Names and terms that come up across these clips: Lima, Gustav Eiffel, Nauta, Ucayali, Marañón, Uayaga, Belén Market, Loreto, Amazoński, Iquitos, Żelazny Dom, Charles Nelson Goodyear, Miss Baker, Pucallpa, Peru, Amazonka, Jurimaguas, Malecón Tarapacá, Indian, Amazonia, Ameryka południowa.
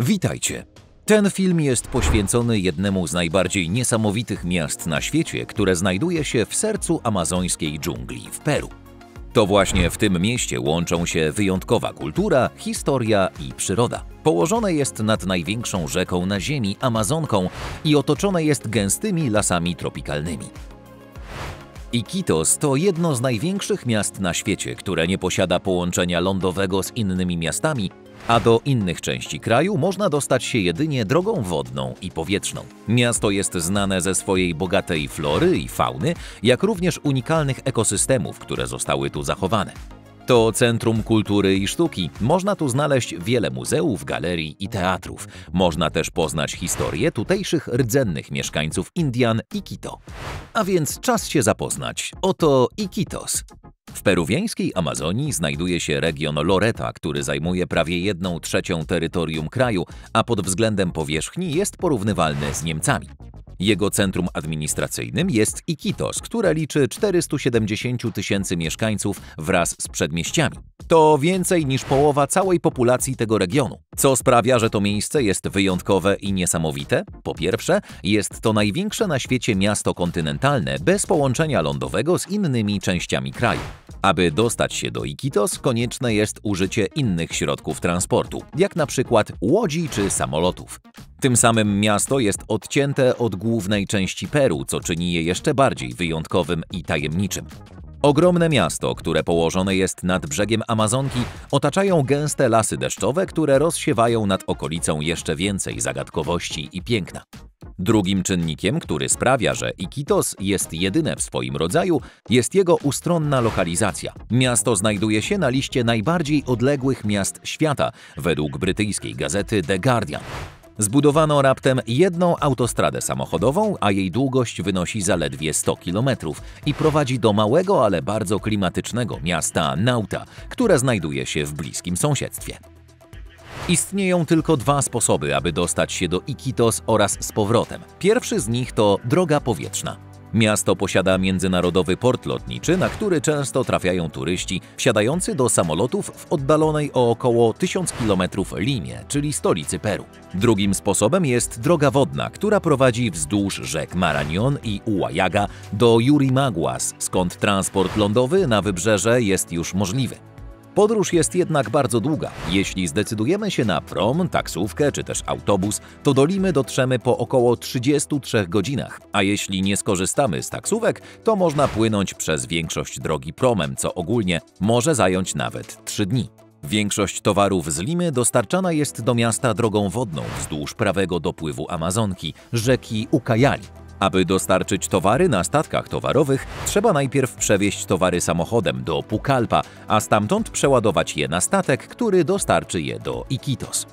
Witajcie! Ten film jest poświęcony jednemu z najbardziej niesamowitych miast na świecie, które znajduje się w sercu amazońskiej dżungli w Peru. To właśnie w tym mieście łączą się wyjątkowa kultura, historia i przyroda. Położone jest nad największą rzeką na ziemi, Amazonką, i otoczone jest gęstymi lasami tropikalnymi. Iquitos to jedno z największych miast na świecie, które nie posiada połączenia lądowego z innymi miastami, a do innych części kraju można dostać się jedynie drogą wodną i powietrzną. Miasto jest znane ze swojej bogatej flory i fauny, jak również unikalnych ekosystemów, które zostały tu zachowane. To centrum kultury i sztuki. Można tu znaleźć wiele muzeów, galerii i teatrów. Można też poznać historię tutejszych rdzennych mieszkańców Indian Iquito. A więc czas się zapoznać. Oto Iquitos. W peruwiańskiej Amazonii znajduje się region Loreto, który zajmuje prawie 1/3 terytorium kraju, a pod względem powierzchni jest porównywalny z Niemcami. Jego centrum administracyjnym jest Iquitos, które liczy 470 000 mieszkańców wraz z przedmieściami. To więcej niż połowa całej populacji tego regionu. Co sprawia, że to miejsce jest wyjątkowe i niesamowite? Po pierwsze, jest to największe na świecie miasto kontynentalne bez połączenia lądowego z innymi częściami kraju. Aby dostać się do Iquitos, konieczne jest użycie innych środków transportu, jak na przykład łodzi czy samolotów. Tym samym miasto jest odcięte od głównej części Peru, co czyni je jeszcze bardziej wyjątkowym i tajemniczym. Ogromne miasto, które położone jest nad brzegiem Amazonki, otaczają gęste lasy deszczowe, które rozsiewają nad okolicą jeszcze więcej zagadkowości i piękna. Drugim czynnikiem, który sprawia, że Iquitos jest jedyne w swoim rodzaju, jest jego ustronna lokalizacja. Miasto znajduje się na liście najbardziej odległych miast świata według brytyjskiej gazety The Guardian. Zbudowano raptem jedną autostradę samochodową, a jej długość wynosi zaledwie 100 km i prowadzi do małego, ale bardzo klimatycznego miasta Nauta, które znajduje się w bliskim sąsiedztwie. Istnieją tylko dwa sposoby, aby dostać się do Iquitos oraz z powrotem. Pierwszy z nich to droga powietrzna. Miasto posiada międzynarodowy port lotniczy, na który często trafiają turyści wsiadający do samolotów w oddalonej o około 1000 km Limie, czyli stolicy Peru. Drugim sposobem jest droga wodna, która prowadzi wzdłuż rzek Marañón i Uayaga do Jurimaguas, skąd transport lądowy na wybrzeże jest już możliwy. Podróż jest jednak bardzo długa. Jeśli zdecydujemy się na prom, taksówkę czy też autobus, to do Limy dotrzemy po około 33 godzinach, a jeśli nie skorzystamy z taksówek, to można płynąć przez większość drogi promem, co ogólnie może zająć nawet 3 dni. Większość towarów z Limy dostarczana jest do miasta drogą wodną wzdłuż prawego dopływu Amazonki, rzeki Ucayali. Aby dostarczyć towary na statkach towarowych, trzeba najpierw przewieźć towary samochodem do Pucallpa, a stamtąd przeładować je na statek, który dostarczy je do Iquitos.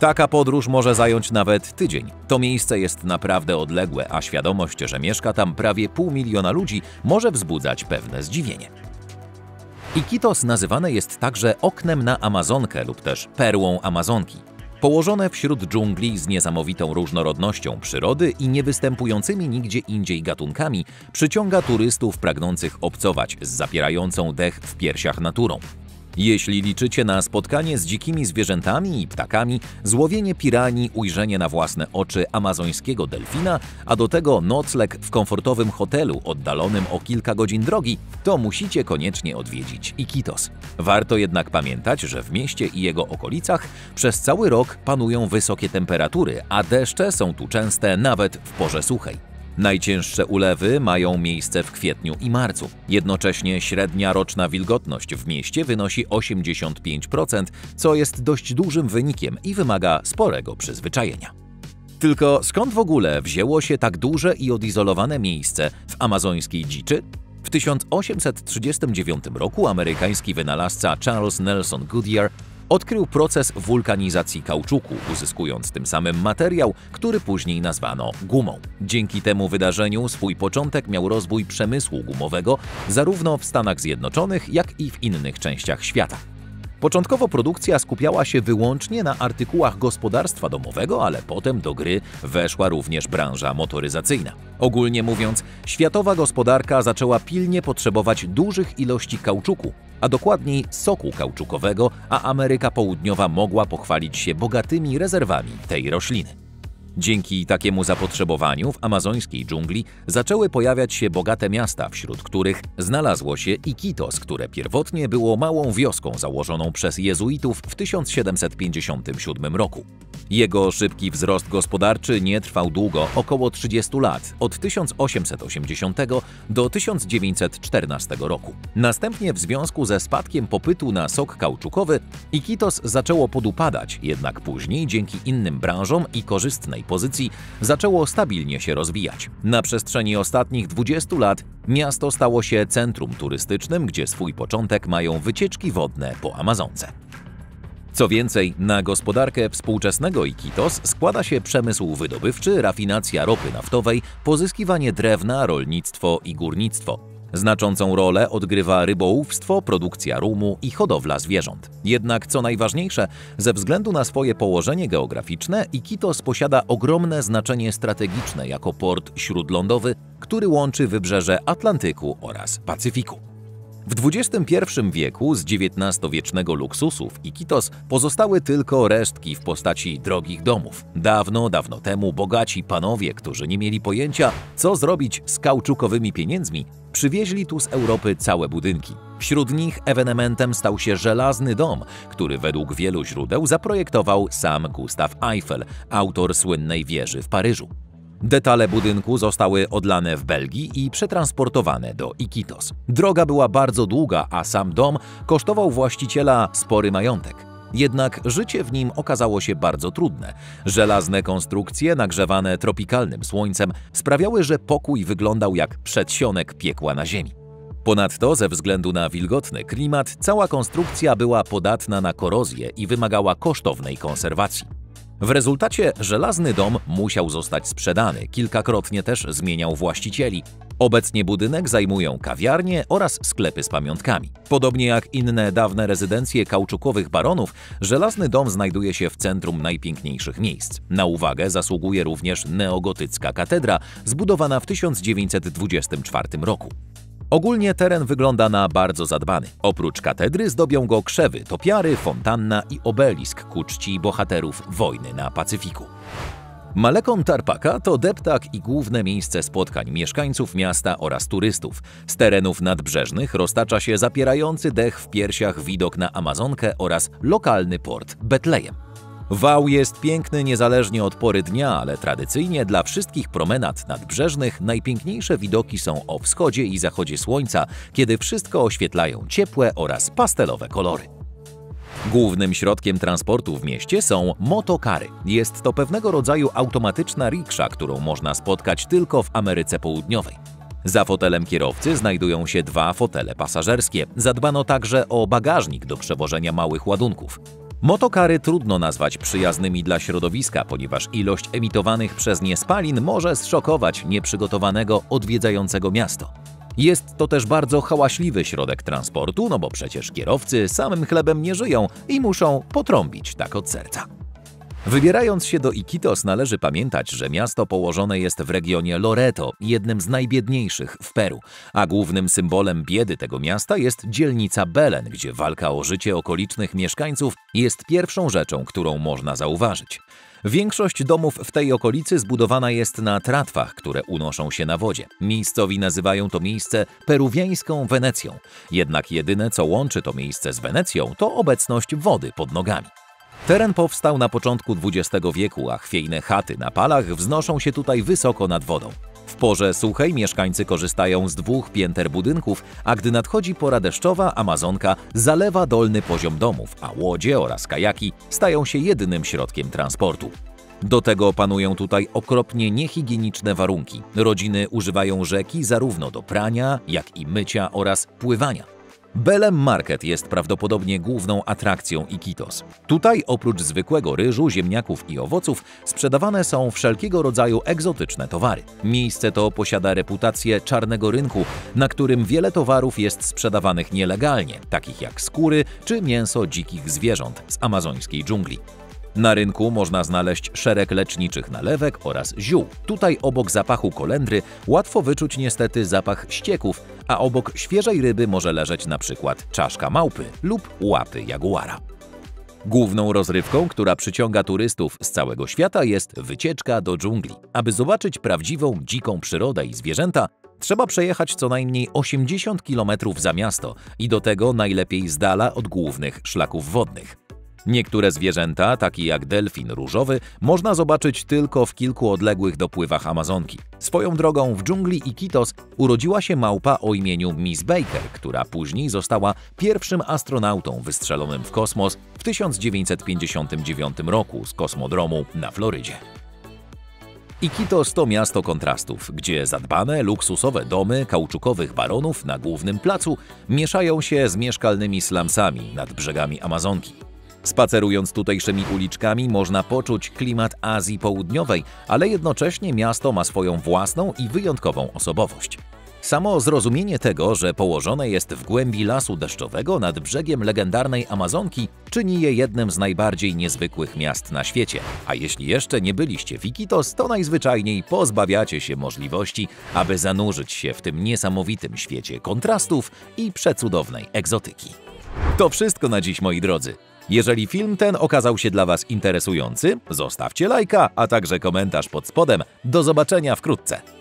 Taka podróż może zająć nawet tydzień. To miejsce jest naprawdę odległe, a świadomość, że mieszka tam prawie 500 000 ludzi, może wzbudzać pewne zdziwienie. Iquitos nazywane jest także oknem na Amazonkę lub też perłą Amazonki. Położone wśród dżungli z niesamowitą różnorodnością przyrody i niewystępującymi nigdzie indziej gatunkami, przyciąga turystów pragnących obcować z zapierającą dech w piersiach naturą. Jeśli liczycie na spotkanie z dzikimi zwierzętami i ptakami, złowienie piranii, ujrzenie na własne oczy amazońskiego delfina, a do tego nocleg w komfortowym hotelu oddalonym o kilka godzin drogi, to musicie koniecznie odwiedzić Iquitos. Warto jednak pamiętać, że w mieście i jego okolicach przez cały rok panują wysokie temperatury, a deszcze są tu częste nawet w porze suchej. Najcięższe ulewy mają miejsce w kwietniu i marcu. Jednocześnie średnia roczna wilgotność w mieście wynosi 85%, co jest dość dużym wynikiem i wymaga sporego przyzwyczajenia. Tylko skąd w ogóle wzięło się tak duże i odizolowane miejsce w amazońskiej dziczy? W 1839 roku amerykański wynalazca Charles Nelson Goodyear odkrył proces wulkanizacji kauczuku, uzyskując tym samym materiał, który później nazwano gumą. Dzięki temu wydarzeniu swój początek miał rozwój przemysłu gumowego zarówno w Stanach Zjednoczonych, jak i w innych częściach świata. Początkowo produkcja skupiała się wyłącznie na artykułach gospodarstwa domowego, ale potem do gry weszła również branża motoryzacyjna. Ogólnie mówiąc, światowa gospodarka zaczęła pilnie potrzebować dużych ilości kauczuku, a dokładniej soku kauczukowego, a Ameryka Południowa mogła pochwalić się bogatymi rezerwami tej rośliny. Dzięki takiemu zapotrzebowaniu w amazońskiej dżungli zaczęły pojawiać się bogate miasta, wśród których znalazło się Iquitos, które pierwotnie było małą wioską założoną przez jezuitów w 1757 roku. Jego szybki wzrost gospodarczy nie trwał długo, około 30 lat, od 1880 do 1914 roku. Następnie w związku ze spadkiem popytu na sok kauczukowy Iquitos zaczęło podupadać, jednak później dzięki innym branżom i korzystnej pozycji zaczęło stabilnie się rozwijać. Na przestrzeni ostatnich 20 lat miasto stało się centrum turystycznym, gdzie swój początek mają wycieczki wodne po Amazonce. Co więcej, na gospodarkę współczesnego Iquitos składa się przemysł wydobywczy, rafinacja ropy naftowej, pozyskiwanie drewna, rolnictwo i górnictwo. Znaczącą rolę odgrywa rybołówstwo, produkcja rumu i hodowla zwierząt. Jednak co najważniejsze, ze względu na swoje położenie geograficzne, Iquitos posiada ogromne znaczenie strategiczne jako port śródlądowy, który łączy wybrzeże Atlantyku oraz Pacyfiku. W XXI wieku z XIX-wiecznego luksusu w Iquitos pozostały tylko resztki w postaci drogich domów. Dawno, dawno temu bogaci panowie, którzy nie mieli pojęcia, co zrobić z kauczukowymi pieniędzmi, przywieźli tu z Europy całe budynki. Wśród nich ewenementem stał się Żelazny Dom, który według wielu źródeł zaprojektował sam Gustav Eiffel, autor słynnej wieży w Paryżu. Detale budynku zostały odlane w Belgii i przetransportowane do Iquitos. Droga była bardzo długa, a sam dom kosztował właściciela spory majątek. Jednak życie w nim okazało się bardzo trudne. Żelazne konstrukcje nagrzewane tropikalnym słońcem sprawiały, że pokój wyglądał jak przedsionek piekła na ziemi. Ponadto ze względu na wilgotny klimat cała konstrukcja była podatna na korozję i wymagała kosztownej konserwacji. W rezultacie Żelazny Dom musiał zostać sprzedany, kilkakrotnie też zmieniał właścicieli. Obecnie budynek zajmują kawiarnie oraz sklepy z pamiątkami. Podobnie jak inne dawne rezydencje kauczukowych baronów, Żelazny Dom znajduje się w centrum najpiękniejszych miejsc. Na uwagę zasługuje również neogotycka katedra, zbudowana w 1924 roku. Ogólnie teren wygląda na bardzo zadbany. Oprócz katedry zdobią go krzewy, topiary, fontanna i obelisk ku czci bohaterów wojny na Pacyfiku. Malecón Tarapacá to deptak i główne miejsce spotkań mieszkańców miasta oraz turystów. Z terenów nadbrzeżnych roztacza się zapierający dech w piersiach widok na Amazonkę oraz lokalny port Betlejem. Wał jest piękny niezależnie od pory dnia, ale tradycyjnie dla wszystkich promenad nadbrzeżnych najpiękniejsze widoki są o wschodzie i zachodzie słońca, kiedy wszystko oświetlają ciepłe oraz pastelowe kolory. Głównym środkiem transportu w mieście są motokary. Jest to pewnego rodzaju automatyczna riksza, którą można spotkać tylko w Ameryce Południowej. Za fotelem kierowcy znajdują się dwa fotele pasażerskie. Zadbano także o bagażnik do przewożenia małych ładunków. Motokary trudno nazwać przyjaznymi dla środowiska, ponieważ ilość emitowanych przez nie spalin może zszokować nieprzygotowanego odwiedzającego miasto. Jest to też bardzo hałaśliwy środek transportu, no bo przecież kierowcy samym chlebem nie żyją i muszą potrąbić tak od serca. Wybierając się do Iquitos należy pamiętać, że miasto położone jest w regionie Loreto, jednym z najbiedniejszych w Peru, a głównym symbolem biedy tego miasta jest dzielnica Belén, gdzie walka o życie okolicznych mieszkańców jest pierwszą rzeczą, którą można zauważyć. Większość domów w tej okolicy zbudowana jest na tratwach, które unoszą się na wodzie. Miejscowi nazywają to miejsce peruwiańską Wenecją, jednak jedyne co łączy to miejsce z Wenecją to obecność wody pod nogami. Teren powstał na początku XX wieku, a chwiejne chaty na palach wznoszą się tutaj wysoko nad wodą. W porze suchej mieszkańcy korzystają z dwóch pięter budynków, a gdy nadchodzi pora deszczowa, Amazonka zalewa dolny poziom domów, a łodzie oraz kajaki stają się jedynym środkiem transportu. Do tego panują tutaj okropnie niehigieniczne warunki. Rodziny używają rzeki zarówno do prania, jak i mycia oraz pływania. Belén Market jest prawdopodobnie główną atrakcją Iquitos. Tutaj oprócz zwykłego ryżu, ziemniaków i owoców sprzedawane są wszelkiego rodzaju egzotyczne towary. Miejsce to posiada reputację czarnego rynku, na którym wiele towarów jest sprzedawanych nielegalnie, takich jak skóry czy mięso dzikich zwierząt z amazońskiej dżungli. Na rynku można znaleźć szereg leczniczych nalewek oraz ziół. Tutaj obok zapachu kolendry łatwo wyczuć niestety zapach ścieków, a obok świeżej ryby może leżeć na przykład czaszka małpy lub łapy jaguara. Główną rozrywką, która przyciąga turystów z całego świata, jest wycieczka do dżungli. Aby zobaczyć prawdziwą, dziką przyrodę i zwierzęta, trzeba przejechać co najmniej 80 km za miasto i do tego najlepiej z dala od głównych szlaków wodnych. Niektóre zwierzęta, takie jak delfin różowy, można zobaczyć tylko w kilku odległych dopływach Amazonki. Swoją drogą w dżungli Iquitos urodziła się małpa o imieniu Miss Baker, która później została pierwszym astronautą wystrzelonym w kosmos w 1959 roku z kosmodromu na Florydzie. Iquitos to miasto kontrastów, gdzie zadbane, luksusowe domy kauczukowych baronów na głównym placu mieszają się z mieszkalnymi slumsami nad brzegami Amazonki. Spacerując tutejszymi uliczkami można poczuć klimat Azji Południowej, ale jednocześnie miasto ma swoją własną i wyjątkową osobowość. Samo zrozumienie tego, że położone jest w głębi lasu deszczowego nad brzegiem legendarnej Amazonki, czyni je jednym z najbardziej niezwykłych miast na świecie. A jeśli jeszcze nie byliście w Iquitos, to najzwyczajniej pozbawiacie się możliwości, aby zanurzyć się w tym niesamowitym świecie kontrastów i przecudownej egzotyki. To wszystko na dziś, moi drodzy. Jeżeli film ten okazał się dla Was interesujący, zostawcie lajka, a także komentarz pod spodem. Do zobaczenia wkrótce!